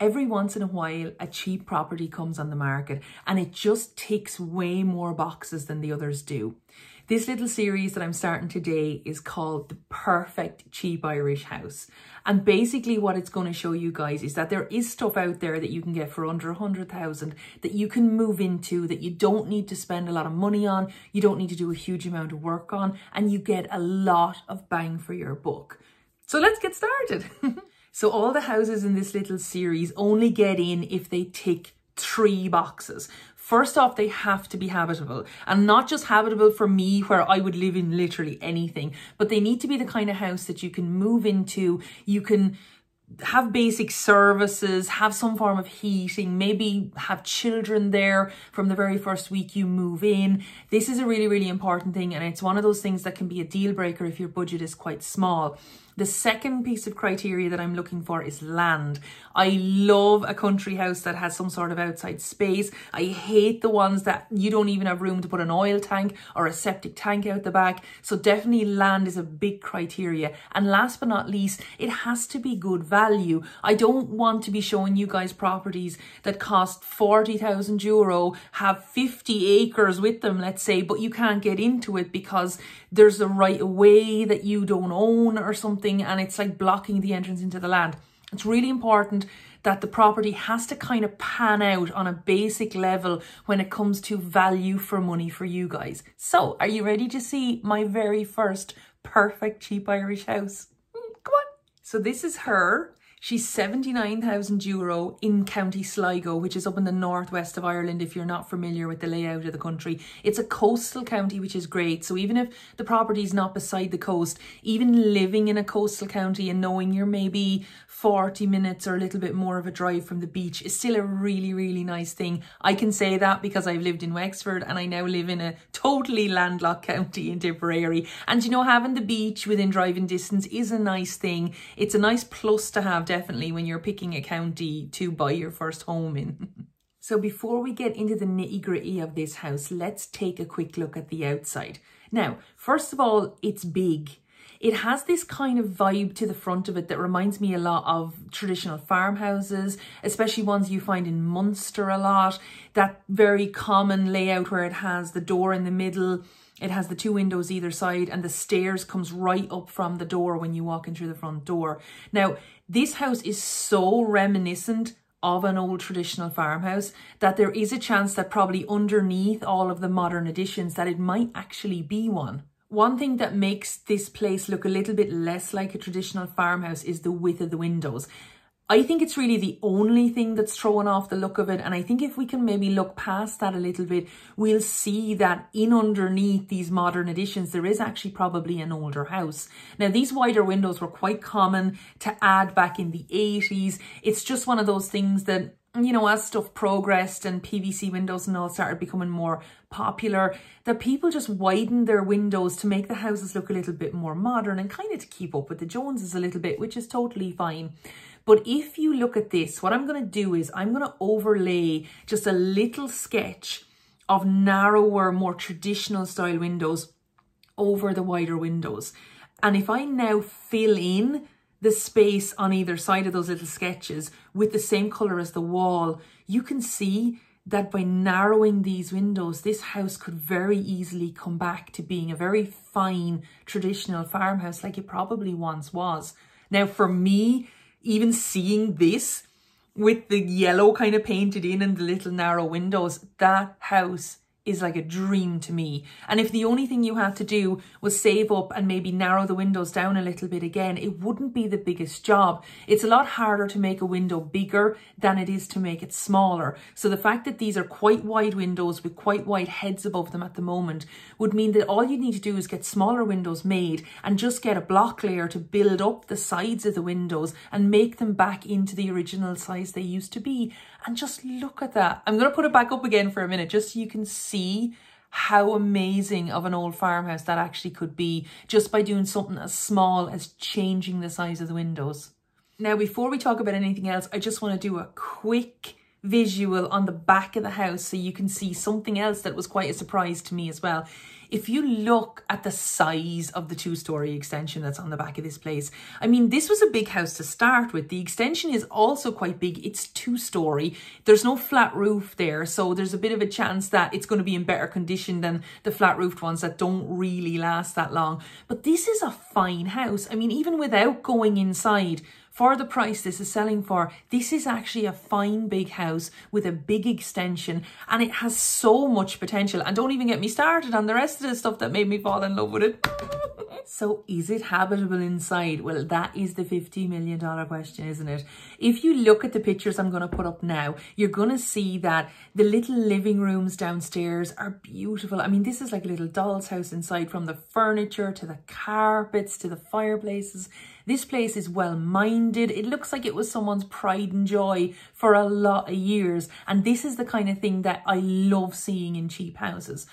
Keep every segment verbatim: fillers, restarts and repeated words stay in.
Every once in a while, a cheap property comes on the market and it just ticks way more boxes than the others do. This little series that I'm starting today is called The Perfect Cheap Irish House. And basically what it's going to show you guys is that there is stuff out there that you can get for under one hundred thousand that you can move into, that you don't need to spend a lot of money on, you don't need to do a huge amount of work on, and you get a lot of bang for your buck. So let's get started. So all the houses in this little series only get in if they tick three boxes. First off, they have to be habitable, and not just habitable for me where I would live in literally anything, but they need to be the kind of house that you can move into, you can have basic services, have some form of heating, maybe have children there from the very first week you move in. This is a really, really important thing, and it's one of those things that can be a deal breaker if your budget is quite small. The second piece of criteria that I'm looking for is land. I love a country house that has some sort of outside space. I hate the ones that you don't even have room to put an oil tank or a septic tank out the back. So definitely land is a big criteria. And last but not least, it has to be good value. I don't want to be showing you guys properties that cost forty thousand euro, have fifty acres with them, let's say, but you can't get into it because there's a right of way that you don't own or something, and it's like blocking the entrance into the land. It's really important that the property has to kind of pan out on a basic level when it comes to value for money for you guys. So are you ready to see my very first perfect cheap Irish house? Come on. So this is her. She's seventy-nine thousand euro in County Sligo, which is up in the northwest of Ireland if you're not familiar with the layout of the country. It's a coastal county, which is great. So even if the property's not beside the coast, even living in a coastal county and knowing you're maybe forty minutes or a little bit more of a drive from the beach is still a really, really nice thing. I can say that because I've lived in Wexford and I now live in a totally landlocked county in Tipperary. And you know, having the beach within driving distance is a nice thing. It's a nice plus to have, definitely, when you're picking a county to buy your first home in. So before we get into the nitty-gritty of this house, let's take a quick look at the outside. Now, first of all, it's big. It has this kind of vibe to the front of it that reminds me a lot of traditional farmhouses, especially ones you find in Munster a lot. That very common layout where it has the door in the middle, it has the two windows either side, and the stairs comes right up from the door when you walk in through the front door. Now, this house is so reminiscent of an old traditional farmhouse that there is a chance that probably underneath all of the modern additions that it might actually be one. One thing that makes this place look a little bit less like a traditional farmhouse is the width of the windows. I think it's really the only thing that's throwing off the look of it. And I think if we can maybe look past that a little bit, we'll see that in underneath these modern additions, there is actually probably an older house. Now, these wider windows were quite common to add back in the eighties. It's just one of those things that, you know, as stuff progressed and P V C windows and all started becoming more popular, that people just widened their windows to make the houses look a little bit more modern and kind of to keep up with the Joneses a little bit, which is totally fine. But if you look at this, what I'm going to do is I'm going to overlay just a little sketch of narrower, more traditional style windows over the wider windows. And if I now fill in the space on either side of those little sketches with the same color as the wall, you can see that by narrowing these windows, this house could very easily come back to being a very fine traditional farmhouse like it probably once was. Now, for me, even seeing this with the yellow kind of painted in and the little narrow windows, that house is like a dream to me. And if the only thing you had to do was save up and maybe narrow the windows down a little bit again, it wouldn't be the biggest job. It's a lot harder to make a window bigger than it is to make it smaller. So the fact that these are quite wide windows with quite wide heads above them at the moment would mean that all you need to do is get smaller windows made and just get a block layer to build up the sides of the windows and make them back into the original size they used to be. And just look at that. I'm going to put it back up again for a minute just so you can see how amazing of an old farmhouse that actually could be just by doing something as small as changing the size of the windows. Now, before we talk about anything else, I just want to do a quick visual on the back of the house, so you can see something else that was quite a surprise to me as well. If you look at the size of the two-storey extension that's on the back of this place, I mean, this was a big house to start with. The extension is also quite big. It's two-storey. There's no flat roof there, so there's a bit of a chance that it's going to be in better condition than the flat-roofed ones that don't really last that long. But this is a fine house. I mean, even without going inside, for the price this is selling for, this is actually a fine big house with a big extension, and it has so much potential. And don't even get me started on the rest of the stuff that made me fall in love with it. So is it habitable inside? Well, that is the fifty million dollar question, isn't it? If you look at the pictures I'm going to put up now, you're going to see that the little living rooms downstairs are beautiful. I mean, this is like a little doll's house inside, from the furniture to the carpets to the fireplaces. This place is well-minded. It looks like it was someone's pride and joy for a lot of years. And this is the kind of thing that I love seeing in cheap houses.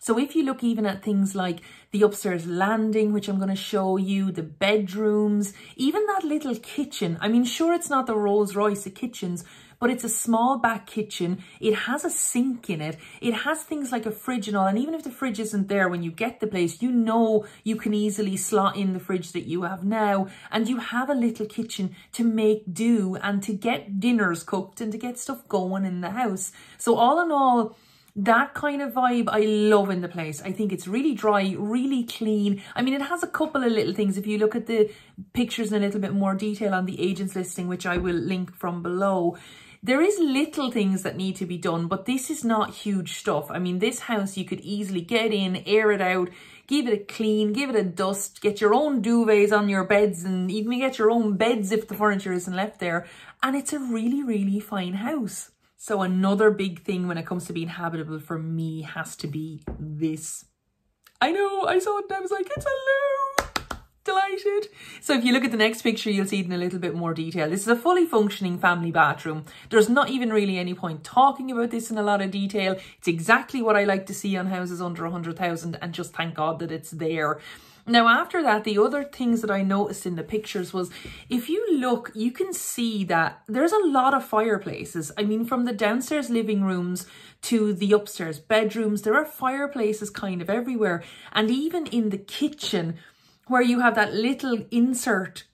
So if you look even at things like the upstairs landing, which I'm going to show you, the bedrooms, even that little kitchen. I mean, sure, it's not the Rolls Royce of kitchens, but it's a small back kitchen. It has a sink in it. It has things like a fridge and all. And even if the fridge isn't there when you get the place, you know you can easily slot in the fridge that you have now. And you have a little kitchen to make do and to get dinners cooked and to get stuff going in the house. So all in all, that kind of vibe I love in the place. I think it's really dry, really clean. I mean, it has a couple of little things. If you look at the pictures in a little bit more detail on the agent's listing, which I will link from below, there is little things that need to be done, but this is not huge stuff. I mean, this house, you could easily get in, air it out, give it a clean, give it a dust, get your own duvets on your beds, and even get your own beds if the furniture isn't left there. And it's a really, really fine house. So another big thing when it comes to being habitable for me has to be this. I know, I saw it and I was like, it's a loo! Delighted. So if you look at the next picture, you'll see it in a little bit more detail. This is a fully functioning family bathroom. There's not even really any point talking about this in a lot of detail. It's exactly what I like to see on houses under one hundred thousand, and just thank God that it's there. Now, after that, the other things that I noticed in the pictures was, if you look, you can see that there's a lot of fireplaces. I mean, from the downstairs living rooms to the upstairs bedrooms, there are fireplaces kind of everywhere. And even in the kitchen, where you have that little insert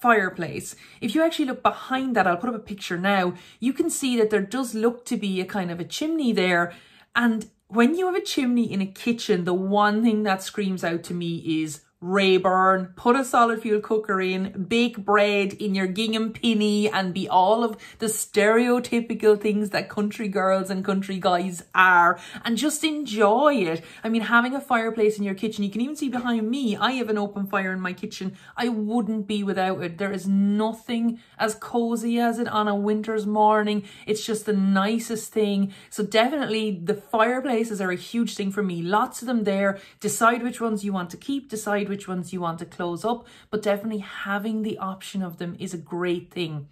fireplace, if you actually look behind that, I'll put up a picture now, you can see that there does look to be a kind of a chimney there. And when you have a chimney in a kitchen, the one thing that screams out to me is Rayburn. Put a solid fuel cooker in, bake bread in your gingham pinny, and be all of the stereotypical things that country girls and country guys are, and just enjoy it. I mean, having a fireplace in your kitchen, you can even see behind me, I have an open fire in my kitchen. I wouldn't be without it. There is nothing as cozy as it on a winter's morning. It's just the nicest thing. So definitely the fireplaces are a huge thing for me. Lots of them there. Decide which ones you want to keep, decide which ones you want to close up, but definitely having the option of them is a great thing.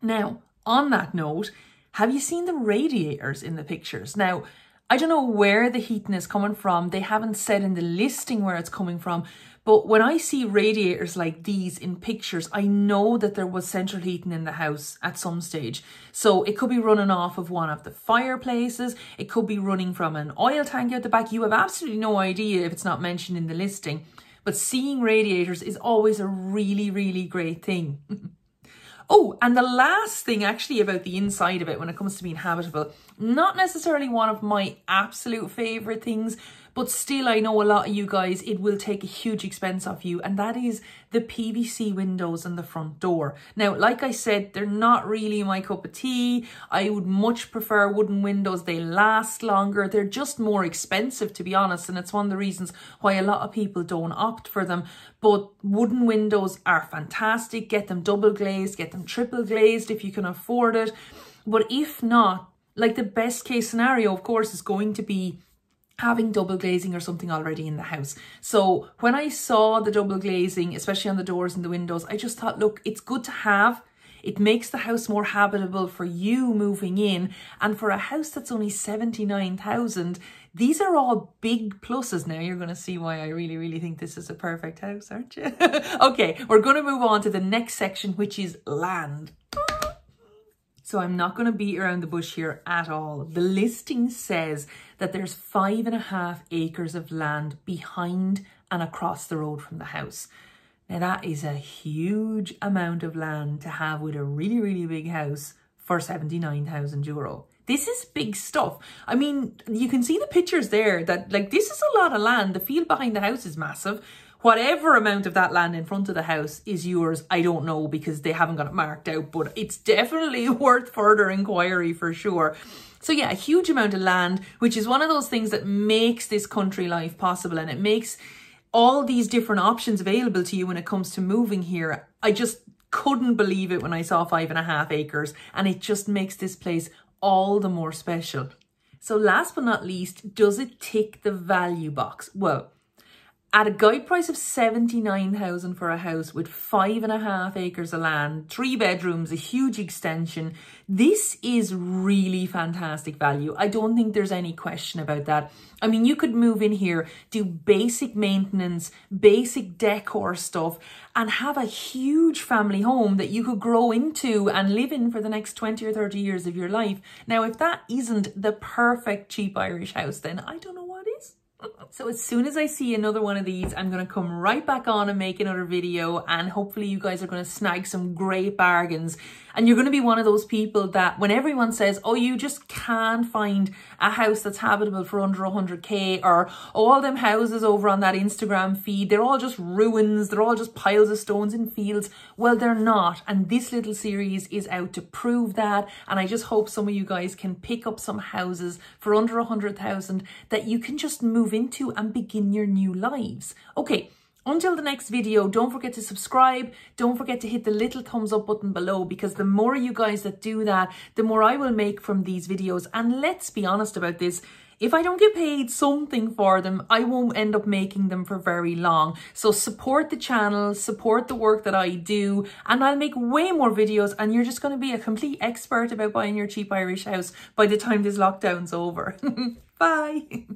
Now, on that note, have you seen the radiators in the pictures? Now, I don't know where the heating is coming from. They haven't said in the listing where it's coming from, but when I see radiators like these in pictures, I know that there was central heating in the house at some stage. So it could be running off of one of the fireplaces. It could be running from an oil tank out the back. You have absolutely no idea if it's not mentioned in the listing. But seeing radiators is always a really, really great thing. Oh, and the last thing actually about the inside of it when it comes to being habitable, not necessarily one of my absolute favourite things, but still I know a lot of you guys, it will take a huge expense off you, and that is the P V C windows and the front door. Now, like I said, they're not really my cup of tea. I would much prefer wooden windows. They last longer. They're just more expensive, to be honest, and it's one of the reasons why a lot of people don't opt for them. But wooden windows are fantastic. Get them double glazed, get them triple glazed if you can afford it. But if not, like, the best case scenario, of course, is going to be having double glazing or something already in the house. So when I saw the double glazing, especially on the doors and the windows, I just thought, look, it's good to have. It makes the house more habitable for you moving in. And for a house that's only seventy-nine thousand, these are all big pluses. Now you're going to see why I really, really think this is a perfect house, aren't you? Okay, we're going to move on to the next section, which is land. So I'm not going to beat around the bush here at all. The listing says that there's five and a half acres of land behind and across the road from the house. Now that is a huge amount of land to have with a really, really big house for seventy-nine thousand euro. This is big stuff. I mean, you can see the pictures there that like this is a lot of land. The field behind the house is massive. Whatever amount of that land in front of the house is yours, I don't know because they haven't got it marked out, but it's definitely worth further inquiry for sure. So yeah, a huge amount of land, which is one of those things that makes this country life possible, and it makes all these different options available to you when it comes to moving here. I just couldn't believe it when I saw five and a half acres, and it just makes this place all the more special. So last but not least, does it tick the value box? Well, at a guide price of seventy-nine thousand for a house with five and a half acres of land, three bedrooms, a huge extension, this is really fantastic value. I don't think there's any question about that. I mean, you could move in here, do basic maintenance, basic decor stuff, and have a huge family home that you could grow into and live in for the next twenty or thirty years of your life. Now, if that isn't the perfect cheap Irish house, then I don't know what is. So as soon as I see another one of these, I'm going to come right back on and make another video, and hopefully you guys are going to snag some great bargains. And you're going to be one of those people that when everyone says, oh, you just can't find a house that's habitable for under one hundred K, or oh, all them houses over on that Instagram feed, they're all just ruins, they're all just piles of stones in fields. Well, they're not. And this little series is out to prove that. And I just hope some of you guys can pick up some houses for under one hundred thousand that you can just move into and begin your new lives. Okay. Until the next video, don't forget to subscribe. Don't forget to hit the little thumbs up button below, because the more you guys that do that, the more I will make from these videos. And let's be honest about this. If I don't get paid something for them, I won't end up making them for very long. So support the channel, support the work that I do, and I'll make way more videos, and you're just going to be a complete expert about buying your cheap Irish house by the time this lockdown's over. Bye.